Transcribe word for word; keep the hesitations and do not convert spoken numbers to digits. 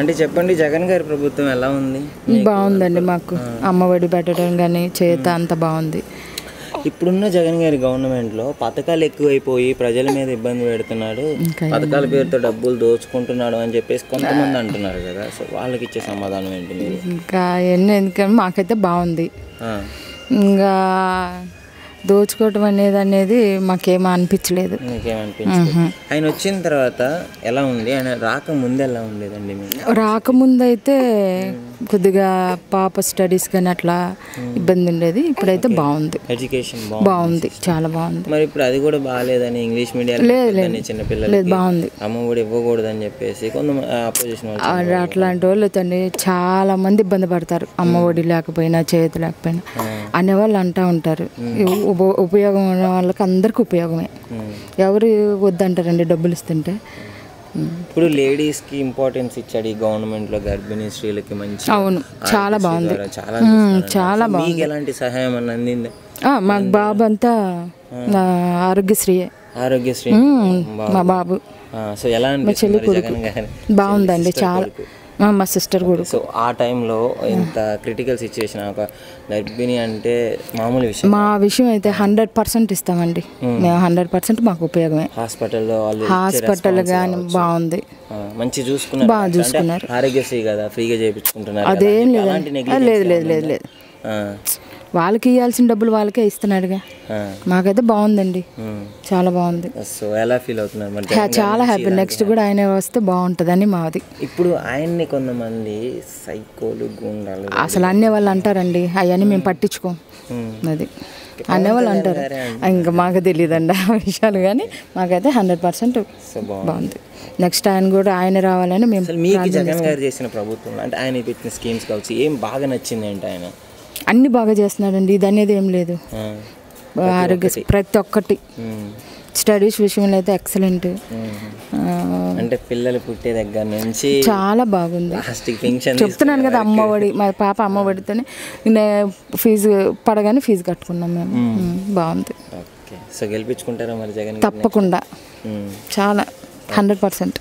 అంటే చెప్పండి జగన్ గారి ప్రభుత్వం ఎలా ఉంది? బాగుందండి, మాకు అమ్మఒడి పెట్టడం కానీ చేత అంత బాగుంది. ఇప్పుడున్న జగన్ గారి గవర్నమెంట్ లో పథకాలు ఎక్కువైపోయి ప్రజల మీద ఇబ్బంది పెడుతున్నాడు, పథకాల పేరుతో డబ్బులు దోచుకుంటున్నాడు అని చెప్పేసి కొంతమంది అంటున్నారు కదా, సో వాళ్ళకి ఇచ్చే సమాధానం ఏంటి మీరు? ఇంకా ఎన్నో ఎందుకంటే మాకైతే బాగుంది, ఇంకా దోచుకోవటం అనేది అనేది మాకేమో అనిపించలేదు. ఆయన వచ్చిన తర్వాత ఎలా ఉంది? ఆయన రాకముందు ఎలా ఉండేదండి? రాకముందు అయితే కొద్దిగా పాప స్టడీస్ కానీ అట్లా ఇబ్బంది ఉండేది, ఇప్పుడైతే బాగుంది, ఎడ్యుకేషన్ బాగుంది, చాలా బాగుంది. మరి ఇప్పుడు అది కూడా బాగాలేదని ఇంగ్లీష్ మీడియం చిన్నపిల్లలు బాగుంది అమ్మ కూడా ఇవ్వకూడదని చెప్పేసి కొంతమంది అట్లాంటి వాళ్ళు చాలా మంది ఇబ్బంది పడతారు, అమ్మ ఒడి లేకపోయినా చేతి లేకపోయినా అనేవాళ్ళు అంటూ ఉంటారు. ఉపయోగం ఉన్న వాళ్ళకి అందరికి ఉపయోగమే, ఎవరు వద్దంటారండి డబ్బులు ఇస్తుంటే. ఇప్పుడు లేడీస్ కి ఇంపార్టెన్స్ ఇచ్చాడు ఈ గవర్నమెంట్ లో, గర్భిణీ స్త్రీలకి మంచి. అవును, చాలా బాగుంది, చాలా బాగుంది. ఎలాంటి సహాయం అని అందింది? మాకు బాబు అంతా ఆరోగ్యశ్రీయే, ఆరోగ్యశ్రీ మా బాబు. సో ఎలా అనిపిస్తుంది? బాగుందండి చాలా. మా సిస్టర్ కూడా. సో ఆ టైంలో ఇంత క్రిటికల్ సిచ్యువేషన్, ఒక గర్భిణి అంటే మామూలు విషయం. మా విషయం అయితే హండ్రెడ్ పర్సెంట్ ఇస్తామండి మేము, హండ్రెడ్ పర్సెంట్ మాకు ఉపయోగమే. హాస్పిటల్లో హాస్పిటల్ కానీ బాగుంది, మంచి చూసుకున్నారు, బాగా చూసుకున్నారు. ఆరోగ్యశ్రీ కదా ఫ్రీగా చేయించుకుంటున్నారు, అదేం లేదు లేదు లేదు లేదు వాళ్ళకి ఇవ్వాల్సిన డబ్బులు వాళ్ళకే ఇస్తున్నాడుగా. మాకైతే బాగుందండి, చాలా బాగుంది. సో ఎలా ఫీల్ అవుతున్నారు? చాలా హ్యాపీ, నెక్స్ట్ కూడా ఆయన వస్తే బాగుంటుందని మాది. ఇప్పుడు ఆయన్ని కొంతమంది సైకోలు గుండాలు అసలు అనే వాళ్ళు అంటారండి, అవన్నీ మేము పట్టించుకోం అది అనేవాళ్ళు అంటారు. ఇంకా మాకు తెలియదండి ఆ విషయాలు, కానీ మాకైతే హండ్రెడ్ పర్సెంట్ బాగుంది. నెక్స్ట్ ఆయన కూడా ఆయన రావాలని మేము. మీకు జగన్ గారు చేసిన ప్రభుత్వం అంటే ఆయన పెట్టిన స్కీమ్స్ కావచ్చు, ఏం బాగా నచ్చింది ఏంటి? ఆయన అన్ని బాగా చేస్తున్నాడండి, ఇది అనేది ఏం లేదు. ఆరోగ్యశ్రీ ప్రతి ఒక్కటి, స్టడీస్ విషయంలో అయితే ఎక్సలెంట్. అంటే పిల్లలు పుట్టే దగ్గర నుంచి చాలా బాగుంది. చెప్తున్నాను కదా అమ్మఒడి, మా పాప అమ్మఒడితోనే ఫీజు పడగానే ఫీజు కట్టుకున్నాం మేము, బాగుంది. సో గెలిపించుకుంటారా మరి జగన్? తప్పకుండా, చాలా హండ్రెడ్ పర్సెంట్.